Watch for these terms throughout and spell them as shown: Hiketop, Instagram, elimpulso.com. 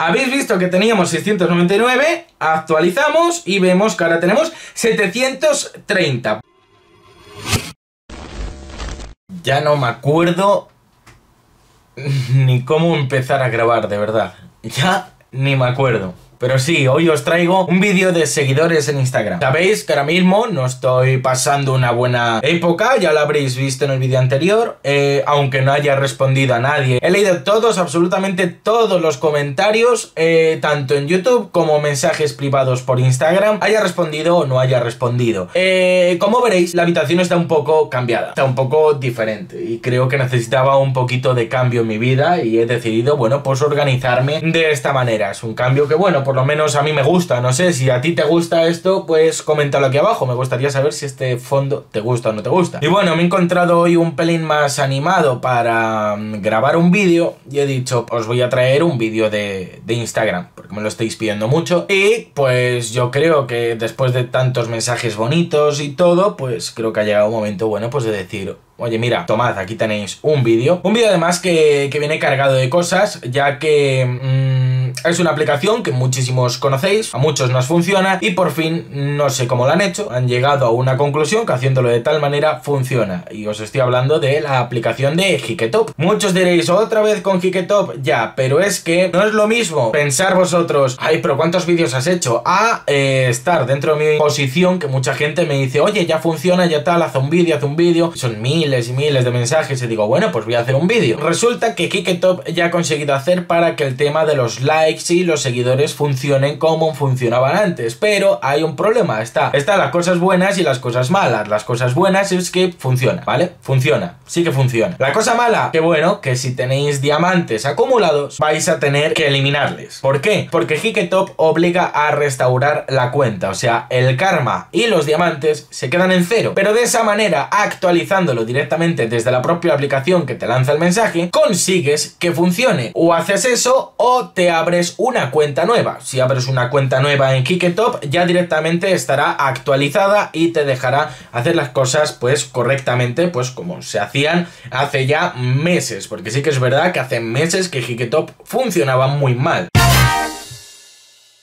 Habéis visto que teníamos 699, actualizamos y vemos que ahora tenemos 730. Ya no me acuerdo ni cómo empezar a grabar, de verdad. Ya ni me acuerdo. Pero sí, hoy os traigo un vídeo de seguidores en Instagram. Sabéis que ahora mismo no estoy pasando una buena época, ya lo habréis visto en el vídeo anterior, aunque no haya respondido a nadie. He leído todos, absolutamente todos los comentarios, tanto en YouTube como mensajes privados por Instagram, haya respondido o no haya respondido. Como veréis, la habitación está un poco cambiada, está un poco diferente, y creo que necesitaba un poquito de cambio en mi vida y he decidido, bueno, pues organizarme de esta manera. Es un cambio que, bueno, por lo menos a mí me gusta. No sé, si a ti te gusta esto, pues coméntalo aquí abajo. Me gustaría saber si este fondo te gusta o no te gusta. Y bueno, me he encontrado hoy un pelín más animado para grabar un vídeo y he dicho, os voy a traer un vídeo de Instagram, porque me lo estáis pidiendo mucho. Y pues yo creo que después de tantos mensajes bonitos y todo, pues creo que ha llegado un momento bueno, pues de decir, oye, mira, tomad, aquí tenéis un vídeo. Un vídeo además que viene cargado de cosas, ya que es una aplicación que muchísimos conocéis, a muchos nos funciona y por fin, no sé cómo la han hecho, han llegado a una conclusión que haciéndolo de tal manera funciona. Y os estoy hablando de la aplicación de Hiketop. Muchos diréis, otra vez con Hiketop, ya, pero es que no es lo mismo pensar vosotros, ay, pero ¿cuántos vídeos has hecho? A estar dentro de mi posición, que mucha gente me dice, oye, ya funciona, ya tal, haz un vídeo, son mil y miles de mensajes y digo, bueno, pues voy a hacer un vídeo. Resulta que Hiketop ya ha conseguido hacer para que el tema de los likes y los seguidores funcionen como funcionaban antes, pero hay un problema. Están las cosas buenas y las cosas malas. Las cosas buenas es que funciona, ¿vale? Funciona, sí que funciona. La cosa mala, que bueno, que si tenéis diamantes acumulados, vais a tener que eliminarles. ¿Por qué? Porque Hiketop obliga a restaurar la cuenta, o sea, el karma y los diamantes se quedan en cero, pero de esa manera, actualizándolo directamente desde la propia aplicación que te lanza el mensaje, consigues que funcione. O haces eso o te abres una cuenta nueva. Si abres una cuenta nueva en Hiketop, ya directamente estará actualizada y te dejará hacer las cosas pues correctamente, pues como se hacían hace ya meses, porque sí que es verdad que hace meses que Hiketop funcionaba muy mal.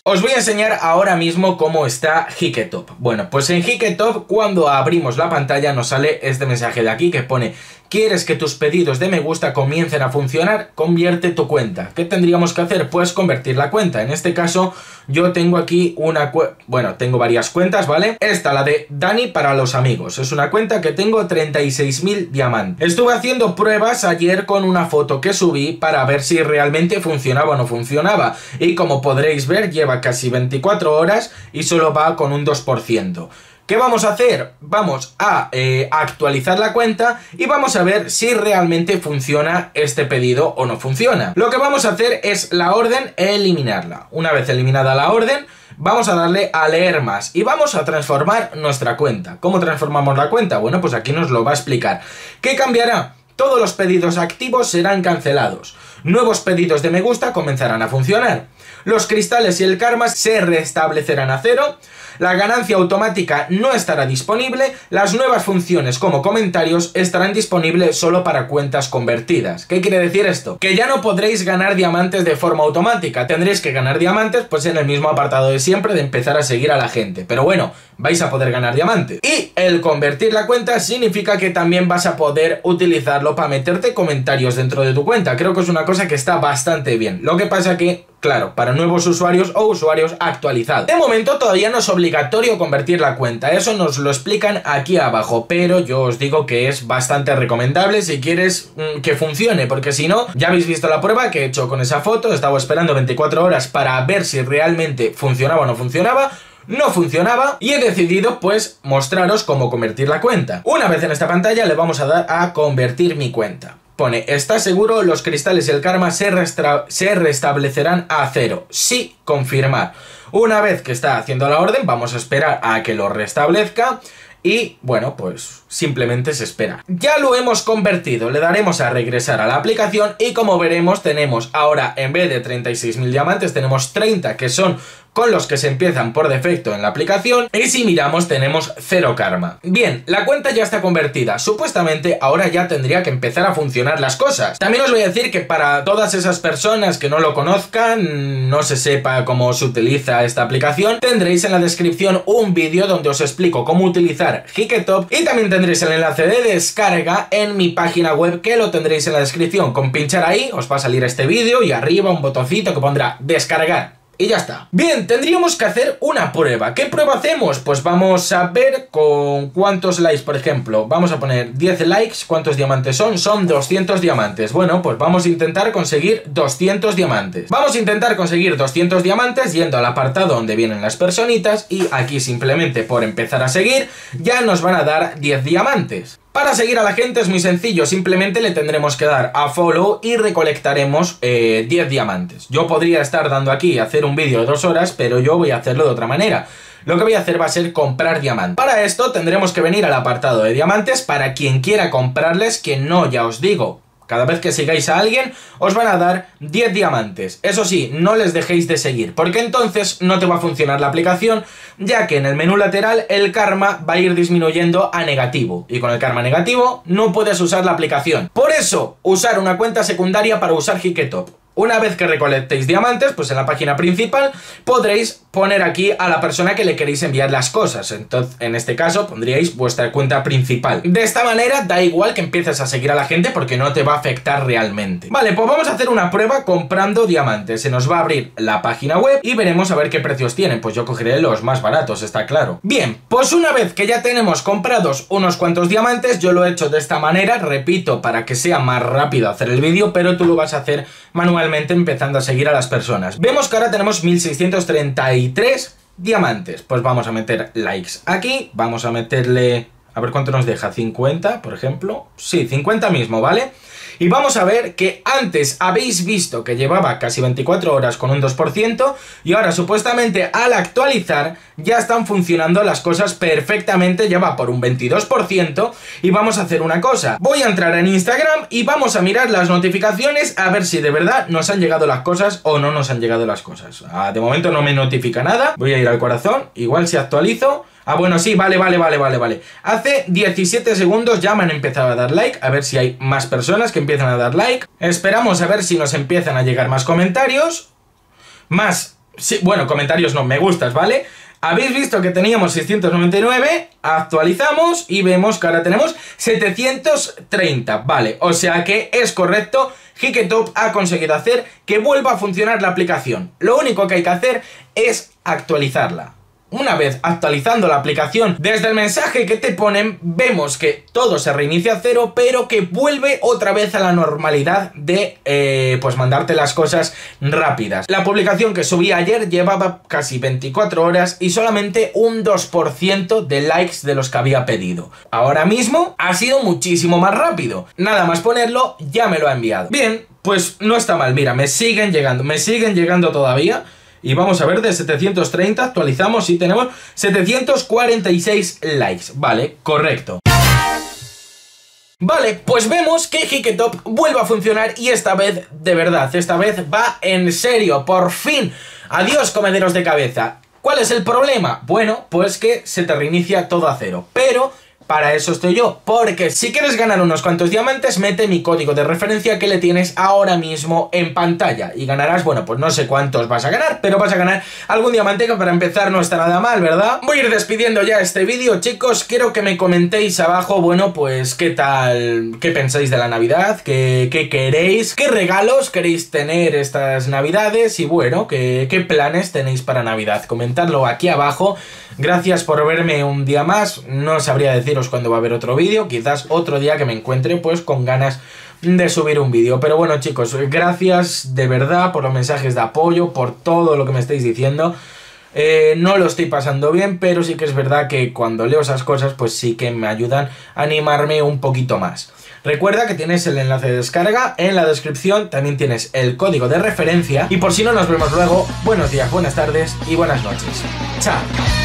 Os voy a enseñar ahora mismo cómo está Hiketop. Bueno, pues en Hiketop, cuando abrimos la pantalla, nos sale este mensaje de aquí que pone: ¿quieres que tus pedidos de me gusta comiencen a funcionar? Convierte tu cuenta. ¿Qué tendríamos que hacer? Pues convertir la cuenta. En este caso, yo tengo aquí una cuenta, bueno, tengo varias cuentas, ¿vale? Esta, la de Dani para los amigos. Es una cuenta que tengo 36.000 diamantes. Estuve haciendo pruebas ayer con una foto que subí para ver si realmente funcionaba o no funcionaba. Y como podréis ver, lleva casi 24 horas y solo va con un 2%. ¿Qué vamos a hacer? Vamos a actualizar la cuenta y vamos a ver si realmente funciona este pedido o no funciona. Lo que vamos a hacer es la orden eliminarla. Una vez eliminada la orden, vamos a darle a leer más y vamos a transformar nuestra cuenta. ¿Cómo transformamos la cuenta? Bueno, pues aquí nos lo va a explicar. ¿Qué cambiará? Todos los pedidos activos serán cancelados. Nuevos pedidos de me gusta comenzarán a funcionar. Los cristales y el karma se restablecerán a cero. La ganancia automática no estará disponible. Las nuevas funciones como comentarios estarán disponibles solo para cuentas convertidas. ¿Qué quiere decir esto? Que ya no podréis ganar diamantes de forma automática. Tendréis que ganar diamantes pues en el mismo apartado de siempre de empezar a seguir a la gente. Pero bueno, vais a poder ganar diamantes. Y el convertir la cuenta significa que también vas a poder utilizarlo para meterte comentarios dentro de tu cuenta. Creo que es una cosa que está bastante bien. Lo que pasa que, claro, para nuevos usuarios o usuarios actualizados. De momento todavía no es obligatorio convertir la cuenta, eso nos lo explican aquí abajo, pero yo os digo que es bastante recomendable si quieres que funcione, porque si no, ya habéis visto la prueba que he hecho con esa foto, estaba esperando 24 horas para ver si realmente funcionaba o no funcionaba. No funcionaba y he decidido pues mostraros cómo convertir la cuenta. Una vez en esta pantalla le vamos a dar a convertir mi cuenta. Pone, ¿estás seguro? Los cristales y el karma se restablecerán a cero. Sí, confirmar. Una vez que está haciendo la orden, vamos a esperar a que lo restablezca. Y bueno, pues simplemente se espera. Ya lo hemos convertido, le daremos a regresar a la aplicación y como veremos tenemos ahora en vez de 36.000 diamantes tenemos 30 que son con los que se empiezan por defecto en la aplicación, y si miramos tenemos 0 karma. Bien, la cuenta ya está convertida, supuestamente ahora ya tendría que empezar a funcionar las cosas. También os voy a decir que para todas esas personas que no lo conozcan, no se sepa cómo se utiliza esta aplicación, tendréis en la descripción un vídeo donde os explico cómo utilizar Hiketop, y también tendréis el enlace de descarga en mi página web, que lo tendréis en la descripción. Con pinchar ahí os va a salir este vídeo y arriba un botoncito que pondrá descargar. Y ya está. Bien, tendríamos que hacer una prueba. ¿Qué prueba hacemos? Pues vamos a ver con cuántos likes, por ejemplo. Vamos a poner 10 likes. ¿Cuántos diamantes son? Son 200 diamantes. Bueno, pues vamos a intentar conseguir 200 diamantes. Vamos a intentar conseguir 200 diamantes yendo al apartado donde vienen las personitas, y aquí simplemente por empezar a seguir ya nos van a dar 10 diamantes. Para seguir a la gente es muy sencillo, simplemente le tendremos que dar a follow y recolectaremos 10 diamantes. Yo podría estar dando aquí, hacer un vídeo de 2 horas, pero yo voy a hacerlo de otra manera. Lo que voy a hacer va a ser comprar diamantes. Para esto tendremos que venir al apartado de diamantes para quien quiera comprarles, que no, ya os digo. Cada vez que sigáis a alguien, os van a dar 10 diamantes. Eso sí, no les dejéis de seguir, porque entonces no te va a funcionar la aplicación, ya que en el menú lateral el karma va a ir disminuyendo a negativo, y con el karma negativo no puedes usar la aplicación. Por eso, usar una cuenta secundaria para usar Hiketop. Una vez que recolectéis diamantes, pues en la página principal podréis poner aquí a la persona que le queréis enviar las cosas. Entonces, en este caso, pondríais vuestra cuenta principal. De esta manera, da igual que empieces a seguir a la gente porque no te va a afectar realmente. Vale, pues vamos a hacer una prueba comprando diamantes. Se nos va a abrir la página web y veremos a ver qué precios tienen. Pues yo cogeré los más baratos, está claro. Bien, pues una vez que ya tenemos comprados unos cuantos diamantes, yo lo he hecho de esta manera, repito, para que sea más rápido hacer el vídeo, pero tú lo vas a hacer manualmente, empezando a seguir a las personas. Vemos que ahora tenemos 1633 diamantes. Pues vamos a meter likes aquí, vamos a meterle... A ver cuánto nos deja, 50, por ejemplo. Sí, 50 mismo, ¿vale? Y vamos a ver que antes habéis visto que llevaba casi 24 horas con un 2%, y ahora supuestamente al actualizar ya están funcionando las cosas perfectamente, ya va por un 22%, y vamos a hacer una cosa. Voy a entrar en Instagram y vamos a mirar las notificaciones a ver si de verdad nos han llegado las cosas o no nos han llegado las cosas. De momento no me notifica nada. Voy a ir al corazón, igual si actualizo... Ah, bueno, sí, vale. Hace 17 segundos ya me han empezado a dar like. A ver si hay más personas que empiezan a dar like. Esperamos a ver si nos empiezan a llegar más comentarios. Más... Sí, bueno, comentarios no, me gustas, ¿vale? Habéis visto que teníamos 699, actualizamos y vemos que ahora tenemos 730, vale, o sea que es correcto, Hiketop ha conseguido hacer que vuelva a funcionar la aplicación. Lo único que hay que hacer es actualizarla. Una vez actualizando la aplicación, desde el mensaje que te ponen, vemos que todo se reinicia a cero, pero que vuelve otra vez a la normalidad de pues mandarte las cosas rápidas. La publicación que subí ayer llevaba casi 24 horas y solamente un 2% de likes de los que había pedido. Ahora mismo ha sido muchísimo más rápido. Nada más ponerlo, ya me lo ha enviado. Bien, pues no está mal. Mira, me siguen llegando todavía. Y vamos a ver, de 730 actualizamos y tenemos 746 likes. Vale, correcto. Vale, pues vemos que Hiketop vuelve a funcionar y esta vez, de verdad, esta vez va en serio. Por fin. Adiós, comederos de cabeza. ¿Cuál es el problema? Bueno, pues que se te reinicia todo a cero. Pero... para eso estoy yo, porque si quieres ganar unos cuantos diamantes, mete mi código de referencia que le tienes ahora mismo en pantalla. Y ganarás, bueno, pues no sé cuántos vas a ganar, pero vas a ganar algún diamante, que para empezar no está nada mal, ¿verdad? Voy a ir despidiendo ya este vídeo, chicos. Quiero que me comentéis abajo, bueno, pues qué tal, qué pensáis de la Navidad, qué queréis, qué regalos queréis tener estas Navidades y, bueno, qué planes tenéis para Navidad. Comentadlo aquí abajo. Gracias por verme un día más. No sabría decir cuando va a haber otro vídeo, quizás otro día que me encuentre pues con ganas de subir un vídeo, pero bueno, chicos, gracias de verdad por los mensajes de apoyo, por todo lo que me estáis diciendo. No lo estoy pasando bien, pero sí que es verdad que cuando leo esas cosas pues sí que me ayudan a animarme un poquito más. Recuerda que tienes el enlace de descarga en la descripción, también tienes el código de referencia, y por si no nos vemos luego, buenos días, buenas tardes y buenas noches. Chao.